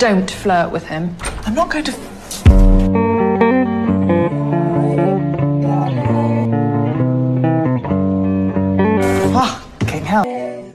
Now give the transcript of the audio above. Don't flirt with him. I'm not going to... Ah, oh, fucking hell.